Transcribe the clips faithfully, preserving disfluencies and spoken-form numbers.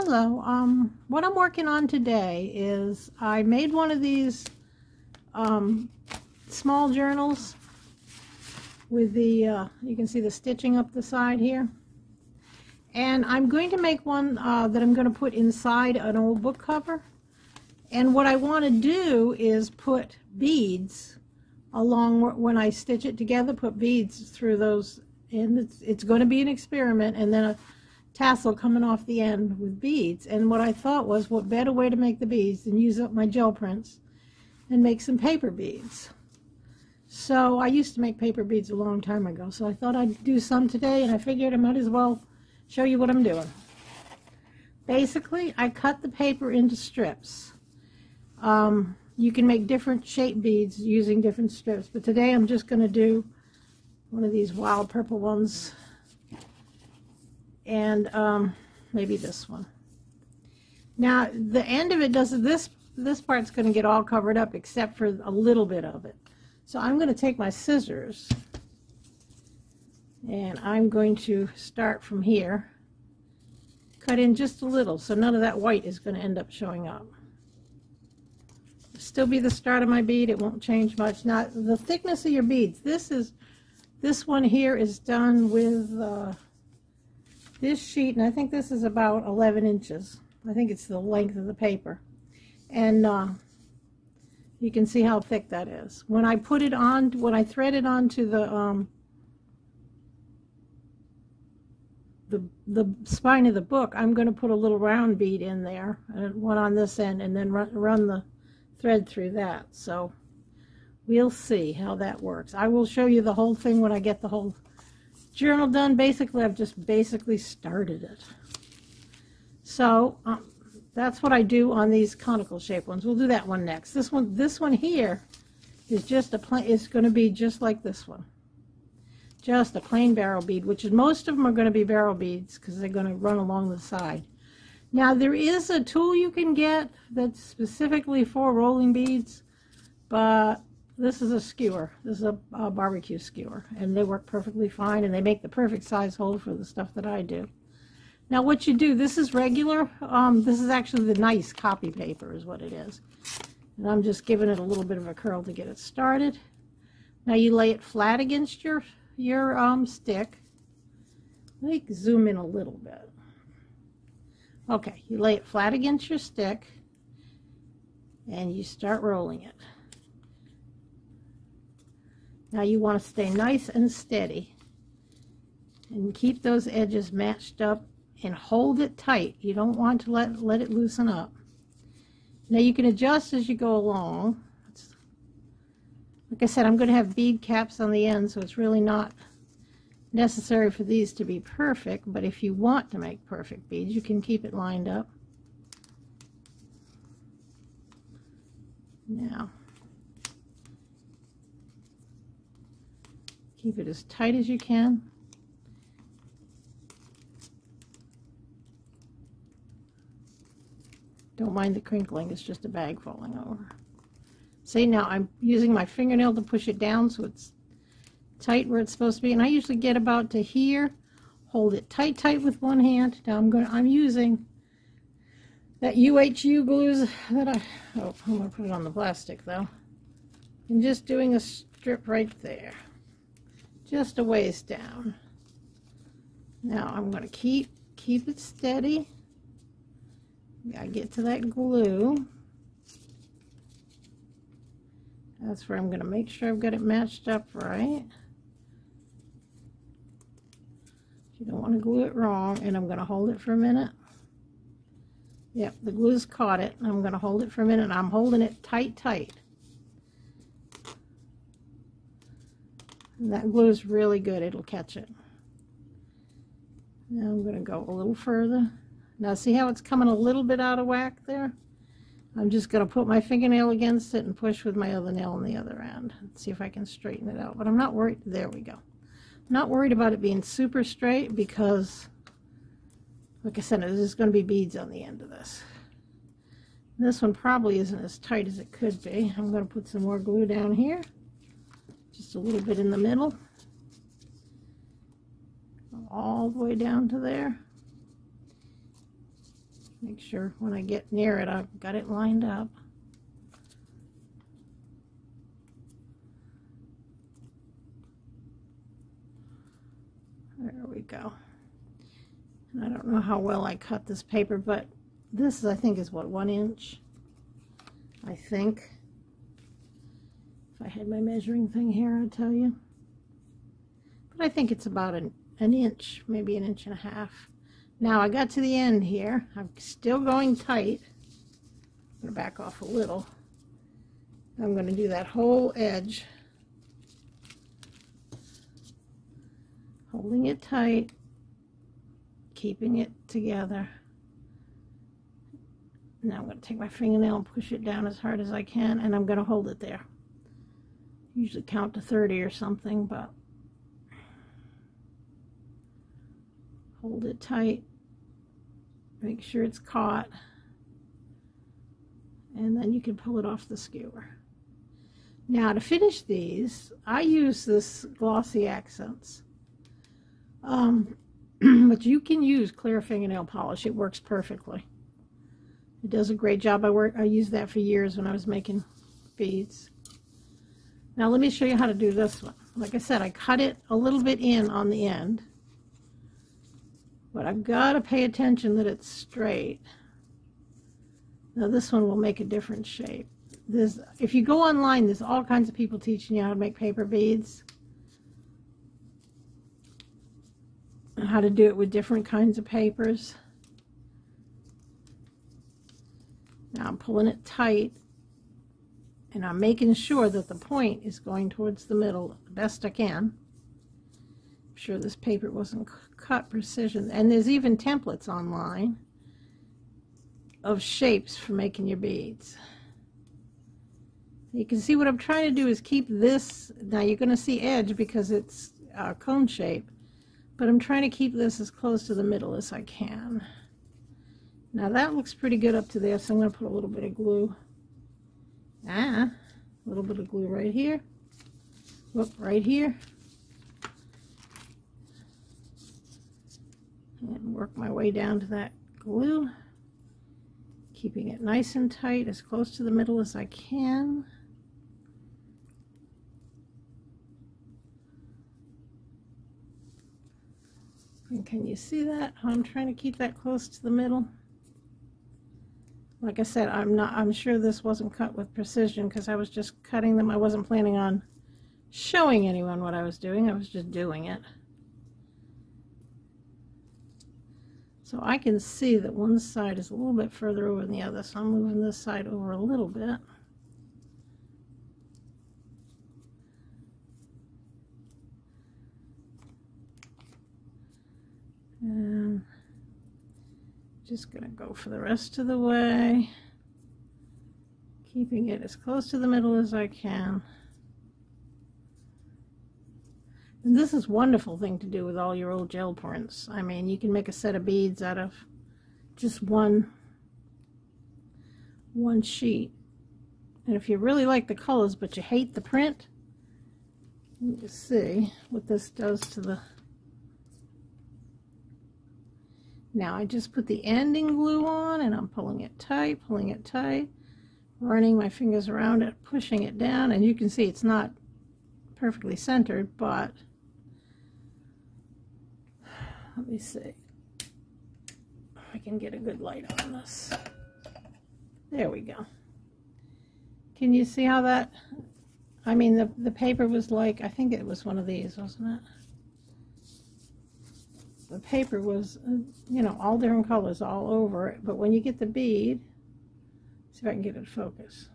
Hello, um, what I'm working on today is I made one of these um, small journals with the, uh, you can see the stitching up the side here. And I'm going to make one uh, that I'm going to put inside an old book cover. And what I want to do is put beads along when I stitch it together, put beads through those, and it's, it's going to be an experiment, and then a tassel coming off the end with beads. And what I thought was, what better way to make the beads than use up my gel prints and make some paper beads. So I used to make paper beads a long time ago, so I thought I'd do some today, and I figured I might as well show you what I'm doing. Basically, I cut the paper into strips. Um, you can make different shape beads using different strips, but today I'm just going to do one of these wild purple ones. And um, maybe this one. Now the end of it does this. This part's going to get all covered up except for a little bit of it. So I'm going to take my scissors and I'm going to start from here. Cut in just a little, so none of that white is going to end up showing up. It'll still be the start of my bead. It won't change much. Now the thickness of your beads. This is this one here is done with. Uh, This sheet, and I think this is about eleven inches. I think it's the length of the paper. And uh, you can see how thick that is. When I put it on, when I thread it onto the, um, the, the spine of the book, I'm going to put a little round bead in there, and one on this end, and then run, run the thread through that. So we'll see how that works. I will show you the whole thing when I get the whole journal done. Basically, I've just basically started it. So um, that's what I do on these conical shaped ones. We'll do that one next. This one, this one here is just a plain, it's going to be just like this one. Just a plain barrel bead, which is most of them are going to be barrel beads because they're going to run along the side. Now there is a tool you can get that's specifically for rolling beads, but this is a skewer. This is a, a barbecue skewer, and they work perfectly fine, and they make the perfect size hole for the stuff that I do. Now what you do, this is regular. Um, this is actually the nice copy paper is what it is. And I'm just giving it a little bit of a curl to get it started. Now you lay it flat against your, your um, stick. Let me zoom in a little bit. Okay, you lay it flat against your stick, and you start rolling it. Now you want to stay nice and steady and keep those edges matched up and hold it tight. You don't want to let, let it loosen up. Now you can adjust as you go along. Like I said, I'm going to have bead caps on the end, so it's really not necessary for these to be perfect, but if you want to make perfect beads, you can keep it lined up. Now, keep it as tight as you can. Don't mind the crinkling, it's just a bag falling over. See, now I'm using my fingernail to push it down so it's tight where it's supposed to be, and I usually get about to here, hold it tight, tight with one hand. Now I'm going, I'm using that U H U glues that I, oh, I'm going to put it on the plastic though. I'm just doing a strip right there. Just a ways down. Now I'm going to keep keep it steady. I get to that glue. That's where I'm going to make sure I've got it matched up right. You don't want to glue it wrong, and I'm going to hold it for a minute. Yep, the glue's caught it. I'm going to hold it for a minute, and I'm holding it tight, tight. And that glue is really good, it'll catch it. Now I'm going to go a little further. Now see how it's coming a little bit out of whack there? I'm just going to put my fingernail against it and push with my other nail on the other end. Let's see if I can straighten it out, but I'm not worried. There we go. I'm not worried about it being super straight because, like I said, there's going to be beads on the end of this. This one probably isn't as tight as it could be. I'm going to put some more glue down here. Just a little bit in the middle, all the way down to there. Make sure when I get near it, I've got it lined up. There we go. And I don't know how well I cut this paper, but this, I think, is what, one inch? I think. If I had my measuring thing here, I'd tell you. But I think it's about an, an inch, maybe an inch and a half. Now I got to the end here. I'm still going tight. I'm going to back off a little. I'm going to do that whole edge. Holding it tight, keeping it together. Now I'm going to take my fingernail and push it down as hard as I can, and I'm going to hold it there. Usually count to thirty or something, but hold it tight, make sure it's caught, and then you can pull it off the skewer. Now to finish these, I use this glossy accents. Um, but you can use clear fingernail polish. It works perfectly. It does a great job. I work, I used that for years when I was making beads. Now let me show you how to do this one. Like I said, I cut it a little bit in on the end, but I've got to pay attention that it's straight. Now this one will make a different shape. There's, if you go online, there's all kinds of people teaching you how to make paper beads. How to do it with different kinds of papers. Now I'm pulling it tight, and I'm making sure that the point is going towards the middle the best I can. I'm sure this paper wasn't cut precision, and there's even templates online of shapes for making your beads. You can see what I'm trying to do is keep this. Now you're going to see edge because it's uh, cone shape. But I'm trying to keep this as close to the middle as I can. Now that looks pretty good up to there, so I'm going to put a little bit of glue. Ah, a little bit of glue right here. Whoop, right here. And work my way down to that glue. Keeping it nice and tight, as close to the middle as I can. And can you see that? I'm trying to keep that close to the middle. Like I said, I'm not, I'm sure this wasn't cut with precision because I was just cutting them. I wasn't planning on showing anyone what I was doing. I was just doing it. So I can see that one side is a little bit further over than the other, so I'm moving this side over a little bit. And just going to go for the rest of the way, keeping it as close to the middle as I can. And this is a wonderful thing to do with all your old gel prints. I mean, you can make a set of beads out of just one, one sheet. And if you really like the colors but you hate the print, you can see what this does to the... Now I just put the ending glue on, and I'm pulling it tight, pulling it tight, running my fingers around it, pushing it down, and you can see it's not perfectly centered, but let me see if I can get a good light on this. There we go. Can you see how that, I mean the, the paper was like, I think it was one of these, wasn't it? The paper was, you know, all different colors all over it, but when you get the bead, see if I can get it to focus.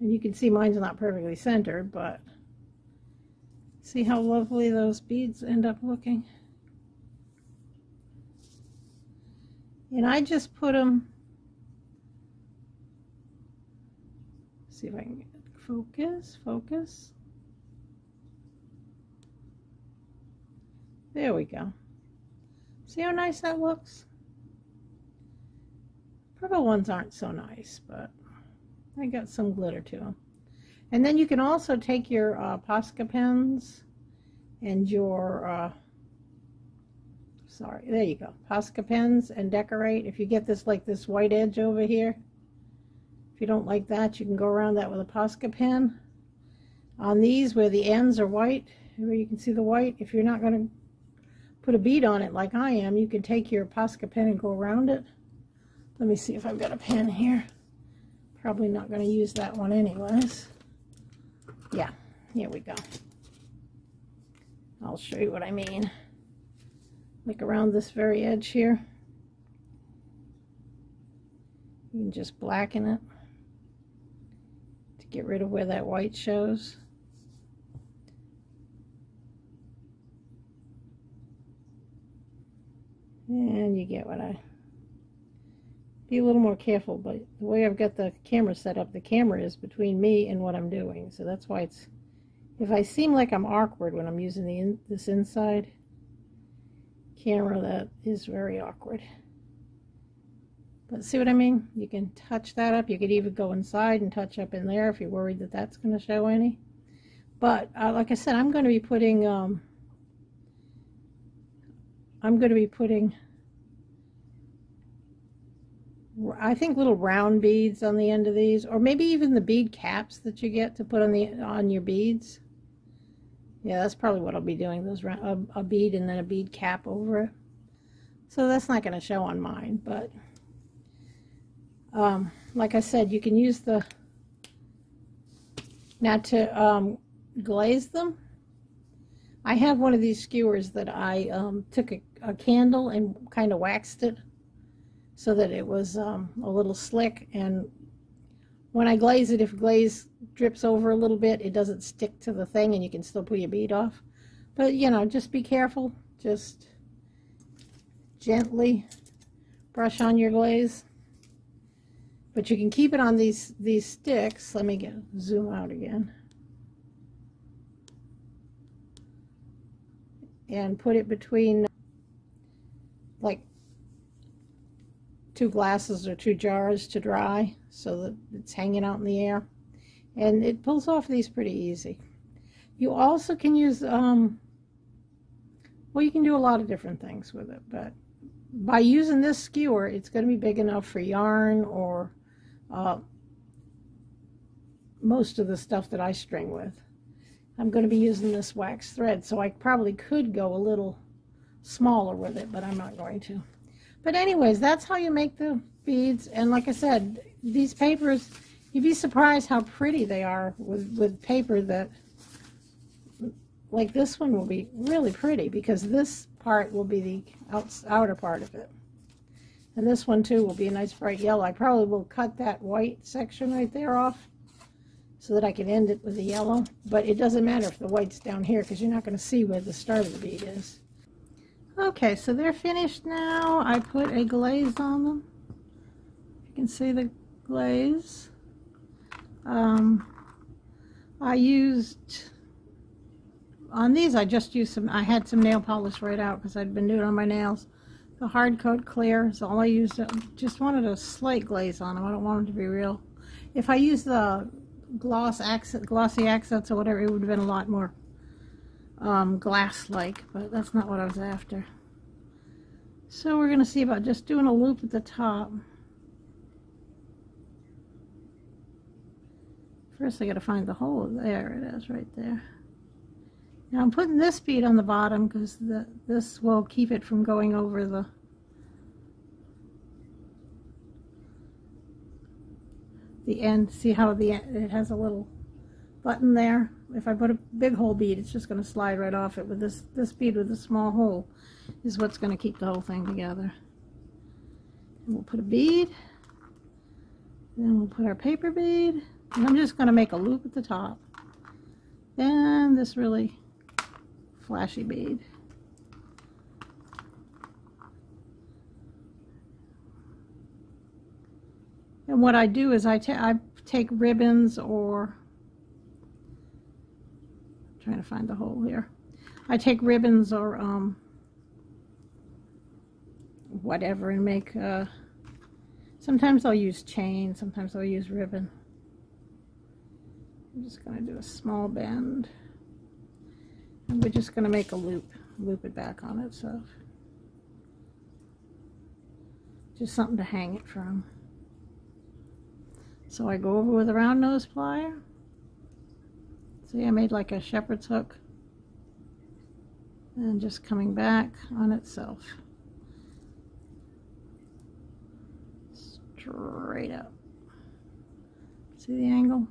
And you can see mine's not perfectly centered, but see how lovely those beads end up looking? And I just put them, see if I can get it focus, focus. There we go. See how nice that looks? Purple ones aren't so nice, but they got some glitter to them. And then you can also take your uh, Posca pens and your uh, sorry, there you go, Posca pens, and decorate. If you get this, like this white edge over here, if you don't like that, you can go around that with a Posca pen. On these where the ends are white, where you can see the white, if you're not going to put a bead on it like I am, you can take your Posca pen and go around it. Let me see if I've got a pen here. Probably not going to use that one anyways. Yeah, here we go. I'll show you what I mean. Like around this very edge here. You can just blacken it to get rid of where that white shows. And you get what I... Be a little more careful, but the way I've got the camera set up, the camera is between me and what I'm doing, so that's why it's, if I seem like I'm awkward when I'm using the in, this inside camera, that is very awkward. But see what I mean? You can touch that up. You could even go inside and touch up in there if you're worried that that's going to show any. But uh, like I said, I'm going to be putting um, I'm going to be putting I think little round beads on the end of these, or maybe even the bead caps that you get to put on the on your beads. Yeah, that's probably what I'll be doing, those round, a, a bead and then a bead cap over it. So that's not going to show on mine, but um, like I said, you can use the, now to um, glaze them, I have one of these skewers that I um, took a, a candle and kind of waxed it so that it was um, a little slick, and when I glaze it, if glaze drips over a little bit, it doesn't stick to the thing and you can still put your bead off. But you know, just be careful, just gently brush on your glaze. But you can keep it on these these sticks. Let me get zoom out again and put it between like two glasses or two jars to dry, so that it's hanging out in the air, and it pulls off these pretty easy. You also can use um, well, you can do a lot of different things with it, but by using this skewer, it's going to be big enough for yarn or uh, most of the stuff that I string with. I'm going to be using this wax thread, so I probably could go a little smaller with it, but I'm not going to. But anyways, that's how you make the beads. And like I said, these papers, you'd be surprised how pretty they are with, with paper that, like this one will be really pretty, because this part will be the outs, outer part of it. And this one too will be a nice bright yellow. I probably will cut that white section right there off so that I can end it with the yellow. But it doesn't matter if the white's down here, because you're not going to see where the start of the bead is. Okay, so they're finished now. I put a glaze on them. You can see the glaze. Um, I used, on these I just used some, I had some nail polish right out because I'd been doing it on my nails. The hard coat clear, so all I used, just wanted a slight glaze on them. I don't want them to be real. If I used the gloss accent, glossy accents or whatever, it would have been a lot more Um, glass-like, but that's not what I was after. So we're going to see about just doing a loop at the top. First I got to find the hole. There it is, right there. Now I'm putting this bead on the bottom because the, this will keep it from going over the the end. See how the it has a little button there. If I put a big hole bead, it's just going to slide right off it. With this this bead with a small hole is what's going to keep the whole thing together. And we'll put a bead, and then we'll put our paper bead, and I'm just going to make a loop at the top. And this really flashy bead. And what I do is I, ta I take ribbons or trying to find the hole here. I take ribbons or um, whatever and make, uh, sometimes I'll use chain, sometimes I'll use ribbon. I'm just going to do a small bend, and we're just going to make a loop, loop it back on itself. just something to hang it from. So I go over with a round nose plier. See, I made like a shepherd's hook, and just coming back on itself, straight up. See the angle?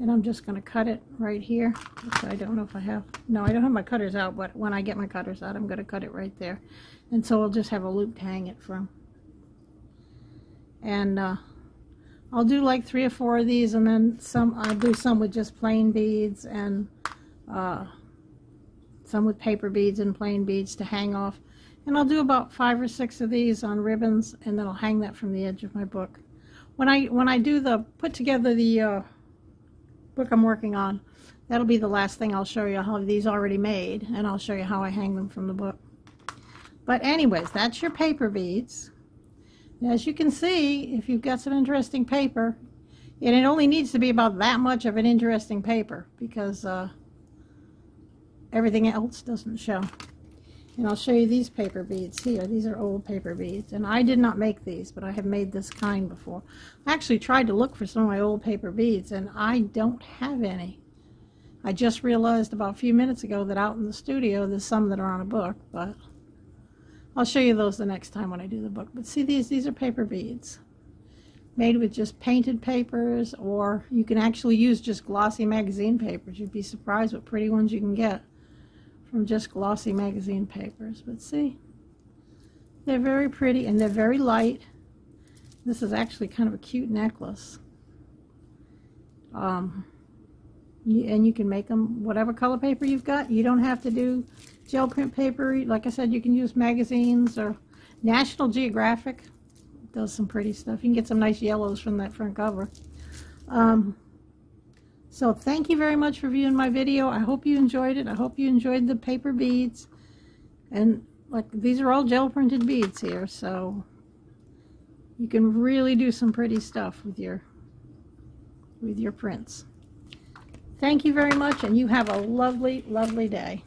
And I'm just going to cut it right here, which I don't know if I have. No, I don't have my cutters out, but when I get my cutters out, I'm going to cut it right there. And so I'll just have a loop to hang it from. And uh, I'll do like three or four of these, and then some. I'll do some with just plain beads, and uh, some with paper beads and plain beads to hang off. And I'll do about five or six of these on ribbons, and then I'll hang that from the edge of my book. When I, when I do the, put together the... Uh, book I'm working on, that'll be the last thing I'll show you. I'll have these already made, and I'll show you how I hang them from the book. But anyways, that's your paper beads. And as you can see, if you've got some interesting paper, and it only needs to be about that much of an interesting paper, because uh, everything else doesn't show. And I'll show you these paper beads here. These are old paper beads, and I did not make these, but I have made this kind before. I actually tried to look for some of my old paper beads, and I don't have any. I just realized about a few minutes ago that out in the studio there's some that are on a book, but I'll show you those the next time when I do the book. But see these? These are paper beads made with just painted papers, or you can actually use just glossy magazine papers. You'd be surprised what pretty ones you can get from just glossy magazine papers. But see, they're very pretty, and they're very light. This is actually kind of a cute necklace. Um, and you can make them whatever color paper you've got. You don't have to do gel print paper. Like I said, you can use magazines, or National Geographic does some pretty stuff. You can get some nice yellows from that front cover. Um, So thank you very much for viewing my video. I hope you enjoyed it. I hope you enjoyed the paper beads. And like, these are all gel printed beads here, so you can really do some pretty stuff with your with your prints. Thank you very much, and you have a lovely, lovely day.